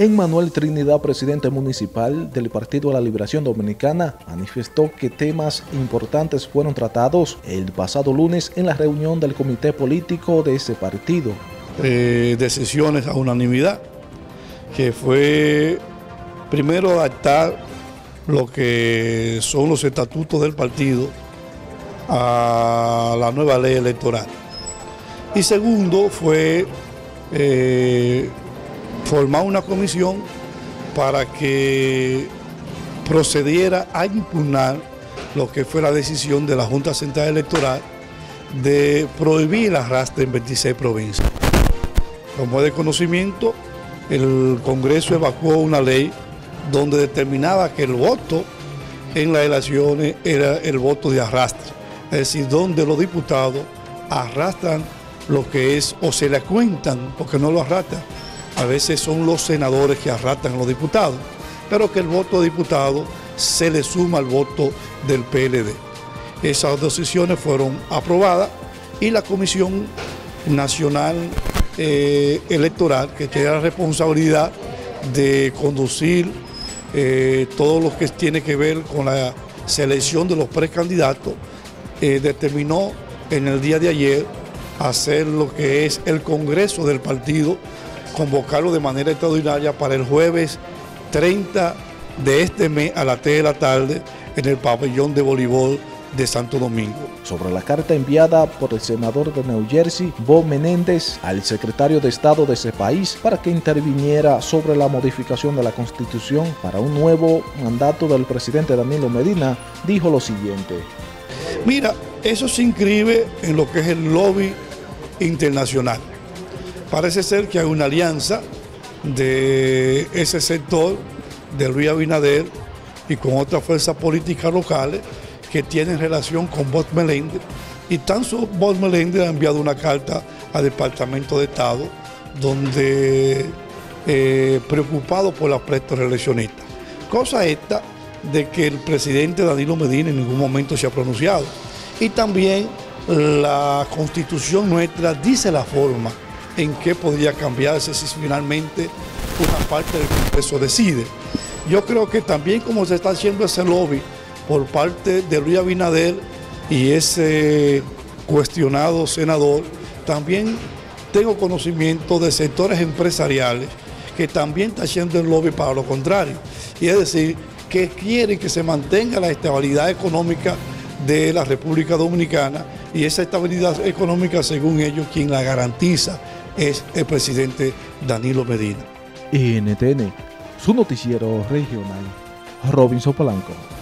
En Manuel Trinidad, presidente municipal del Partido de la Liberación Dominicana, manifestó que temas importantes fueron tratados el pasado lunes en la reunión del comité político de ese partido. Decisiones a unanimidad, que fue primero adaptar lo que son los estatutos del partido a la nueva ley electoral. Y segundo fue formar una comisión para que procediera a impugnar lo que fue la decisión de la Junta Central Electoral de prohibir el arrastre en 26 provincias. Como es de conocimiento, el Congreso evacuó una ley donde determinaba que el voto en las elecciones era el voto de arrastre, es decir, donde los diputados arrastran lo que es, o se le cuentan, porque no lo arrastran. A veces son los senadores que arrastran a los diputados, pero que el voto de diputado se le suma al voto del PLD. Esas decisiones fueron aprobadas y la Comisión Nacional Electoral, que tiene la responsabilidad de conducir todo lo que tiene que ver con la selección de los precandidatos, determinó en el día de ayer hacer lo que es el Congreso del partido, convocarlo de manera extraordinaria para el jueves 30 de este mes a las 3 de la tarde en el pabellón de voleibol de Santo Domingo. Sobre la carta enviada por el senador de New Jersey, Bob Menéndez, al secretario de Estado de ese país para que interviniera sobre la modificación de la Constitución para un nuevo mandato del presidente Danilo Medina, dijo lo siguiente. Mira, eso se inscribe en lo que es el lobby internacional. Parece ser que hay una alianza de ese sector, de Luis Abinader y con otras fuerzas políticas locales que tienen relación con Bob Menéndez, y tan solo Bob Menéndez ha enviado una carta al Departamento de Estado donde preocupado por las prestas reeleccionistas. Cosa esta de que el presidente Danilo Medina en ningún momento se ha pronunciado, y también la Constitución nuestra dice la forma en qué podría cambiarse si finalmente una parte del Congreso decide. Yo creo que también como se está haciendo ese lobby por parte de Luis Abinader y ese cuestionado senador, también tengo conocimiento de sectores empresariales que también están haciendo el lobby para lo contrario. Y es decir, que quieren que se mantenga la estabilidad económica de la República Dominicana, y esa estabilidad económica, según ellos, quien la garantiza es el presidente Danilo Medina. NTN, su noticiero regional, Robinson Polanco.